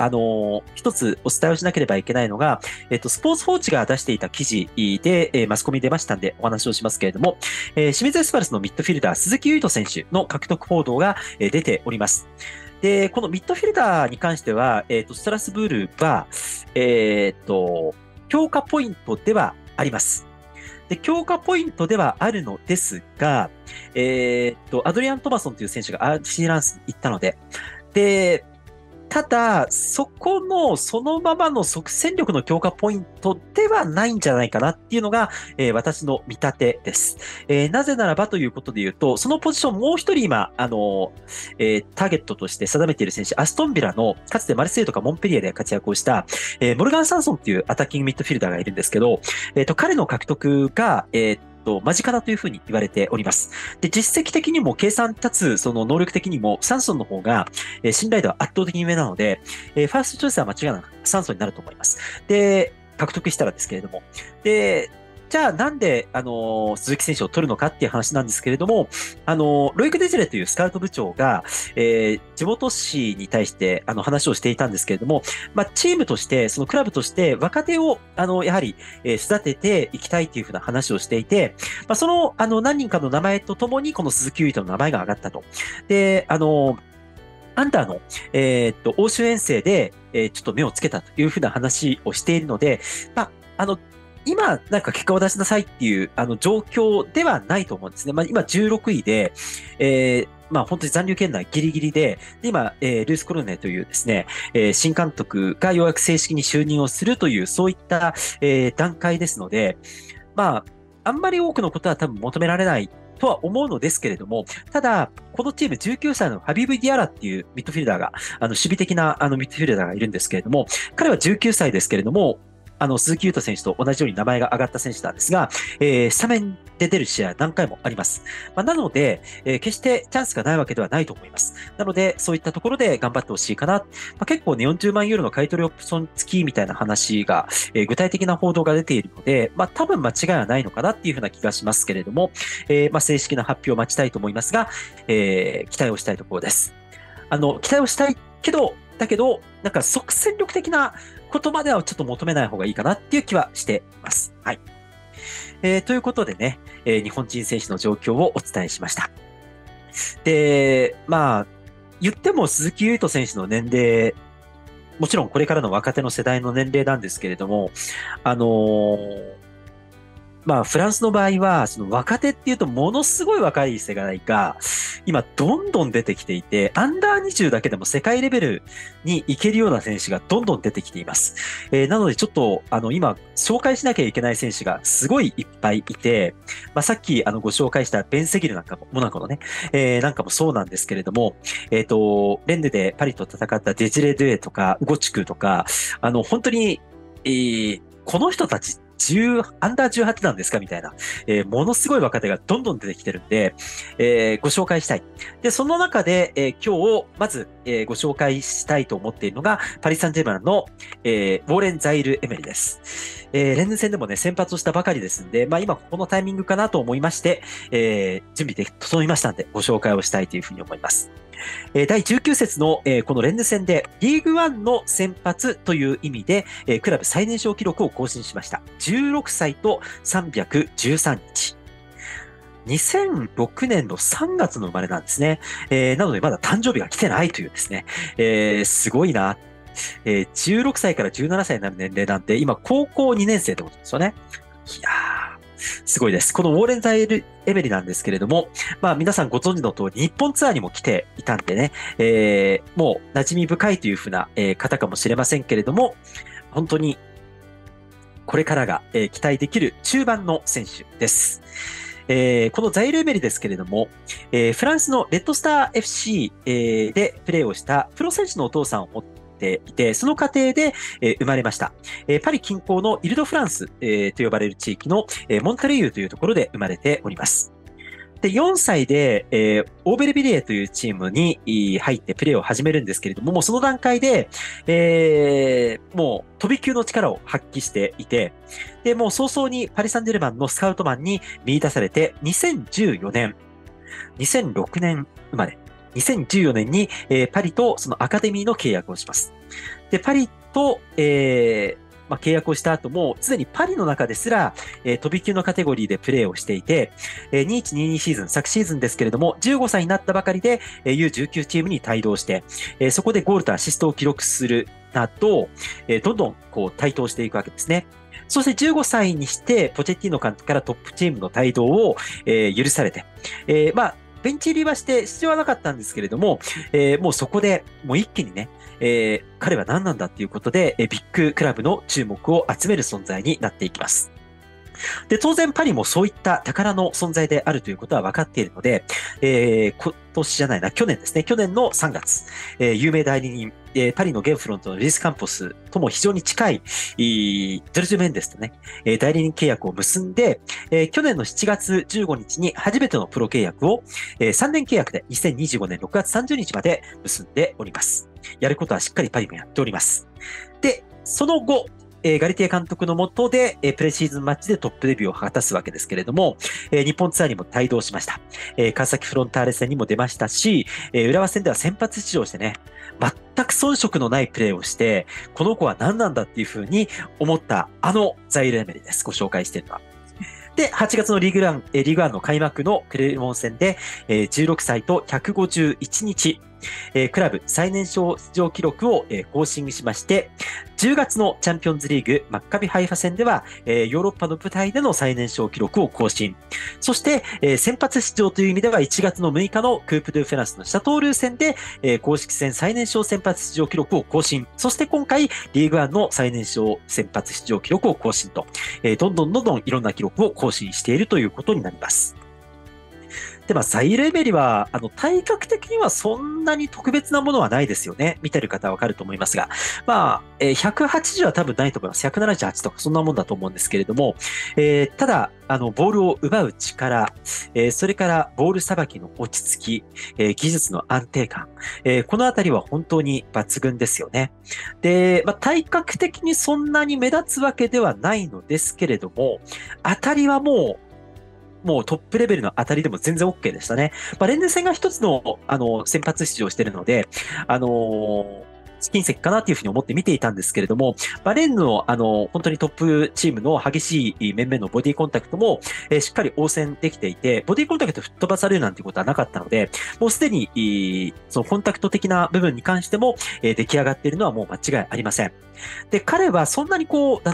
一つお伝えをしなければいけないのが、スポーツ報知が出していた記事で、マスコミに出ましたんでお話をしますけれども、清水エスパルスのミッドフィルダー鈴木唯人選手の獲得報道が出ております。で、このミッドフィルダーに関しては、ストラスブールは、強化ポイントではあります。で、強化ポイントではあるのですが、アドリアン・トマソンという選手がアーシーランスに行ったので、で、ただ、そこのそのままの即戦力の強化ポイントではないんじゃないかなっていうのが、私の見立てです。なぜならばということで言うと、そのポジションもう一人今、ターゲットとして定めている選手、アストンビラの、かつてマルセイユとかモンペリエで活躍をした、モルガン・サンソンっていうアタッキングミッドフィルダーがいるんですけど、彼の獲得が、間近だというふうに言われております。で、実績的にも計算立つ、その能力的にも、サンソンの方が、信頼度は圧倒的に上なので、ファーストチョイスは間違いなくサンソンになると思います。で、獲得したらですけれども。で、じゃあなんで、鈴木選手を取るのかっていう話なんですけれども、ロイク・デジレというスカウト部長が、地元紙に対して、話をしていたんですけれども、チームとして、そのクラブとして、若手を、やはり、育てていきたいというふうな話をしていて、その、何人かの名前とともに、この鈴木唯人の名前が上がったと。で、アンダーの、欧州遠征で、ちょっと目をつけたというふうな話をしているので、今、なんか結果を出しなさいっていう、状況ではないと思うんですね。今、16位で、本当に残留圏内ギリギリで、今、ルース・コルネというですね、新監督がようやく正式に就任をするという、そういった、段階ですので、あんまり多くのことは多分求められないとは思うのですけれども、ただ、このチーム19歳のハビブ・ディアラっていうミッドフィルダーが、守備的なミッドフィルダーがいるんですけれども、彼は19歳ですけれども、鈴木優斗選手と同じように名前が挙がった選手なんですが、スタメンで出る試合は何回もあります。なので、決してチャンスがないわけではないと思います。なので、そういったところで頑張ってほしいかな。結構ね、40万ユーロの買い取りオプション付きみたいな話が、具体的な報道が出ているので、多分間違いはないのかなっていうふうな気がしますけれども、正式な発表を待ちたいと思いますが、期待をしたいところです。期待をしたいけど、なんか即戦力的なことまではちょっと求めない方がいいかなっていう気はしています。はい。ということでね、日本人選手の状況をお伝えしました。で、言っても鈴木優斗選手の年齢、もちろんこれからの若手の世代の年齢なんですけれども、フランスの場合は、その若手っていうとものすごい若い世代が、今どんどん出てきていて、アンダー20だけでも世界レベルに行けるような選手がどんどん出てきています。なのでちょっと、今、紹介しなきゃいけない選手がすごいいっぱいいて、さっき、ご紹介したベンセギルなんかも、モナコのね、なんかもそうなんですけれども、レンヌでパリと戦ったデジレ・ドゥエとか、ゴチクとか、本当に、この人たちアンダー18なんですかみたいな、ものすごい若手がどんどん出てきてるんで、ご紹介したい。で、その中で、今日、まず、ご紹介したいと思っているのが、パリ・サンジェルマンの、ウォーレン・ザイル・エメリです。レンヌ戦でもね、先発をしたばかりですんで、今ここのタイミングかなと思いまして、準備で整いましたんで、ご紹介をしたいというふうに思います。第19節のこのレンヌ戦でリーグワンの先発という意味でクラブ最年少記録を更新しました。16歳と313日。2006年の3月の生まれなんですね。なのでまだ誕生日が来てないというですね。すごいな。16歳から17歳になる年齢なんで今高校2年生ってことですよね。いやー。すごいです。このウォーレン・ザイル・エメリなんですけれども、皆さんご存知の通り、日本ツアーにも来ていたんでね、もう馴染み深いというふうな方かもしれませんけれども、本当にこれからが期待できる中盤の選手です。このザイル・エメリですけれども、フランスのレッドスター FC でプレーをしたプロ選手のお父さんを持っていて、その過程で生まれました。パリ近郊のイルド・フランスと呼ばれる地域のモンタレイユというところで生まれております。で、4歳でオーベルビリエというチームに入ってプレーを始めるんですけれども、もうその段階で、もう飛び級の力を発揮していて、で、もう早々にパリ・サンジェルマンのスカウトマンに見出されて、2014年、2006年生まれ。2014年に、パリとそのアカデミーの契約をします。で、パリと、契約をした後も、すでにパリの中ですら、飛び級のカテゴリーでプレーをしていて、2122シーズン、昨シーズンですけれども、15歳になったばかりで、U19 チームに帯同して、そこでゴールとアシストを記録するなど、どんどんこう台頭していくわけですね。そして15歳にして、ポチェッティーノ監督からトップチームの帯同を、許されて、ベンチ入りはして必要はなかったんですけれども、もうそこでもう一気にね、彼は何なんだっていうことで、ビッグクラブの注目を集める存在になっていきます。で、当然パリもそういった宝の存在であるということは分かっているので、今年じゃないな、去年ですね、去年の3月、有名代理人、パリの現フロントのルイス・カンポスとも非常に近い、ジョルジュ・メンデスとね、代理人契約を結んで、去年の7月15日に初めてのプロ契約を、3年契約で2025年6月30日まで結んでおります。やることはしっかりパリもやっております。で、その後、ガリティエ監督の下で、プレシーズンマッチでトップデビューを果たすわけですけれども、日本ツアーにも帯同しました。川崎フロンターレ戦にも出ましたし、浦和戦では先発出場してね、全く遜色のないプレーをして、この子は何なんだっていうふうに思ったザイル・エメリです。ご紹介しているのは。で、8月のリーグワンの開幕のクレルモン戦で、16歳と151日、クラブ最年少出場記録を更新しまして、10月のチャンピオンズリーグマッカビハイファ戦では、ヨーロッパの舞台での最年少記録を更新。そして、先発出場という意味では1月の6日のクープ・ドゥ・フェラスのシャトールー戦で、公式戦最年少先発出場記録を更新。そして今回、リーグワンの最年少先発出場記録を更新と、どんどんいろんな記録を更新しているということになります。で、まあ、サイレベリは、体格的にはそんなに特別なものはないですよね。見てる方はわかると思いますが、まあ、180は多分ないと思います。178とか、そんなもんだと思うんですけれども、ただ、ボールを奪う力、それからボールさばきの落ち着き、技術の安定感、このあたりは本当に抜群ですよね。で、まあ、体格的にそんなに目立つわけではないのですけれども、当たりはもうトップレベルの当たりでも全然 OK でしたね。まあ、レンネ戦が一つの、先発出場しているので、金石かなというふうに思って見ていたんですけれども、バレンの本当にトップチームの激しい面々のボディコンタクトも、しっかり応戦できていて、ボディコンタクト吹っ飛ばされるなんてことはなかったので、もうすでにそのコンタクト的な部分に関しても、出来上がっているのはもう間違いありません。で、彼はそんなに華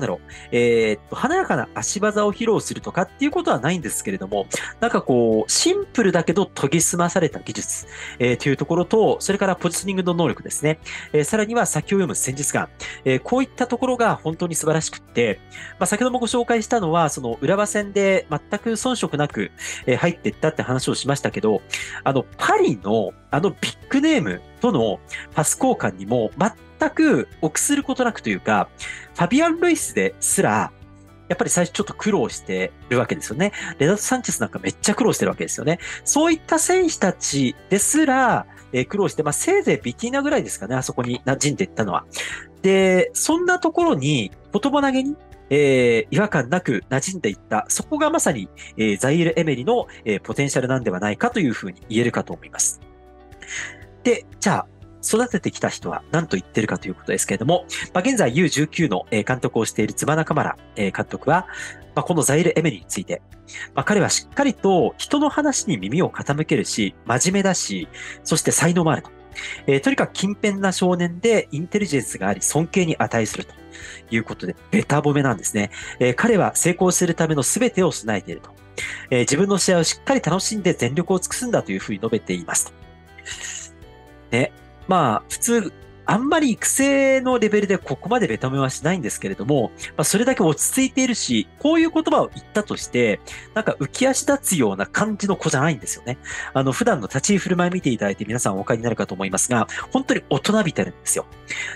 やかな足技を披露するとかっていうことはないんですけれども、なんかシンプルだけど研ぎ澄まされた技術、というところと、それからポジショニングの能力ですね。さらには先を読む戦術眼、こういったところが本当に素晴らしくって、まあ、先ほどもご紹介したのは、その浦和戦で全く遜色なく入っていったって話をしましたけど、パリのビッグネームとのパス交換にも全く臆することなくというか、ファビアン・ルイスですら、やっぱり最初ちょっと苦労してるわけですよね。レナート・サンチェスなんかめっちゃ苦労してるわけですよね。そういった選手たちですら、苦労して、まあ、せいぜいビティーナぐらいですかね、あそこに馴染んでいったのは。で、そんなところに、言葉投げに、違和感なく馴染んでいった、そこがまさに、ザイール・エメリの、ポテンシャルなんではないかというふうに言えるかと思います。で、じゃあ、育ててきた人は何と言ってるかということですけれども、まあ、現在 U19 の監督をしているズバナカマラ監督は、まあ、このザイール・エメリについて、まあ、彼はしっかりと人の話に耳を傾けるし、真面目だし、そして才能もあると。とにかく勤勉な少年でインテリジェンスがあり、尊敬に値するということで、ベタ褒めなんですね。彼は成功するための全てを備えていると。自分の試合をしっかり楽しんで全力を尽くすんだというふうに述べていますと。ね。まあ、普通、あんまり育成のレベルでここまでベタ褒めはしないんですけれども、まあ、それだけ落ち着いているし、こういう言葉を言ったとして、なんか浮き足立つような感じの子じゃないんですよね。普段の立ち居振る舞い見ていただいて皆さんお分かりになるかと思いますが、本当に大人びてるんですよ。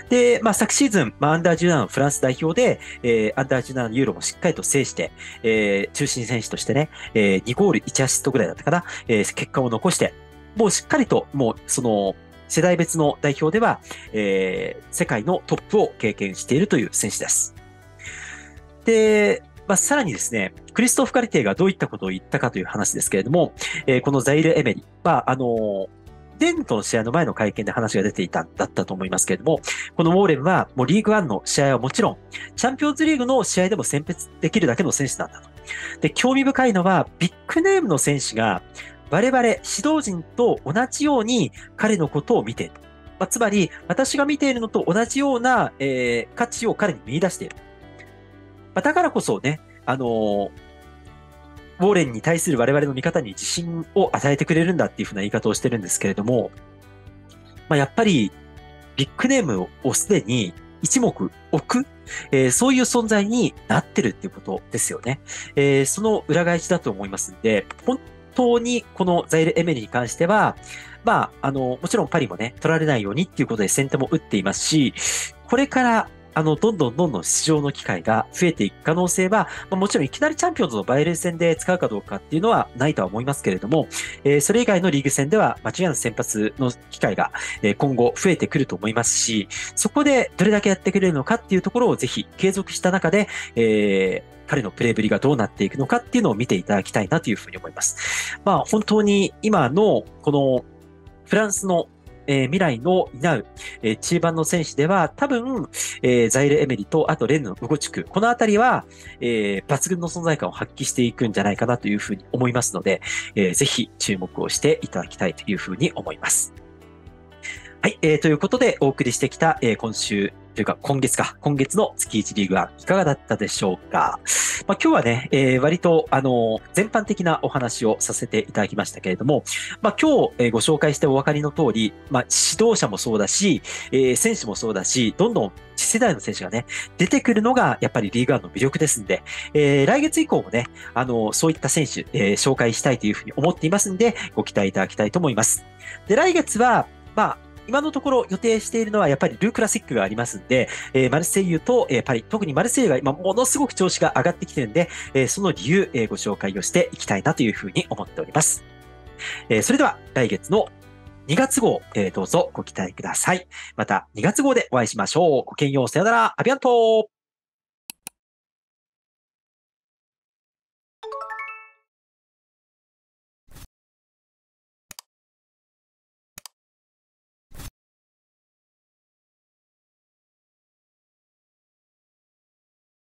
で、まあ、昨シーズン、まあ、アンダー17のフランス代表で、アンダー17のユーロもしっかりと制して、中心選手としてね、2ゴール1アシストぐらいだったかな、結果を残して、もうしっかりと、もうその、世代別の代表では、世界のトップを経験しているという選手です。で、まあ、さらにですね、クリストフ・カリテがどういったことを言ったかという話ですけれども、このザイール・エメリは、デンとの試合の前の会見で話が出ていたんだったと思いますけれども、このウォーレンはもうリーグワンの試合はもちろん、チャンピオンズリーグの試合でも先発できるだけの選手なんだと。で、興味深いのは、ビッグネームの選手が、我々指導陣と同じように彼のことを見ている。まあ、つまり、私が見ているのと同じような、価値を彼に見出している。まあ、だからこそね、ウォーレンに対する我々の見方に自信を与えてくれるんだっていうふうな言い方をしてるんですけれども、まあ、やっぱり、ビッグネームをすでに一目置く、そういう存在になってるっていうことですよね。その裏返しだと思いますんで、本当にこのザイール・エメリに関しては、まあ、もちろんパリもね、取られないようにっていうことで先手も打っていますし、これから、どんどん出場の機会が増えていく可能性は、まあ、もちろんいきなりチャンピオンズのバイエルン戦で使うかどうかっていうのはないとは思いますけれども、それ以外のリーグ戦では間違いなく先発の機会が今後増えてくると思いますし、そこでどれだけやってくれるのかっていうところをぜひ継続した中で、彼のプレーぶりがどうなっていくのかっていうのを見ていただきたいなというふうに思います。まあ本当に今のこのフランスの未来の担う中盤の選手では多分、ザイール・エメリとあとレンヌのウゴチク、このあたりは、抜群の存在感を発揮していくんじゃないかなというふうに思いますので、ぜひ注目をしていただきたいというふうに思います。はい、ということでお送りしてきた、今週というか今月か、今月の月1リーグワンいかがだったでしょうか。まあ、今日はね、割と全般的なお話をさせていただきましたけれども、まあ、今日ご紹介してお分かりの通り、まあ、指導者もそうだし、選手もそうだし、どんどん次世代の選手がね、出てくるのがやっぱりリーグワンの魅力ですんで、来月以降もね、そういった選手、紹介したいというふうに思っていますんで、ご期待いただきたいと思います。で、来月は、まあ、今のところ予定しているのはやっぱりルークラシックがありますんで、マルセイユとパリ、特にマルセイユが今ものすごく調子が上がってきてるんで、その理由、ご紹介をしていきたいなというふうに思っております。それでは来月の2月号、どうぞご期待ください。また2月号でお会いしましょう。ごきげんよう、さよなら、アビアント。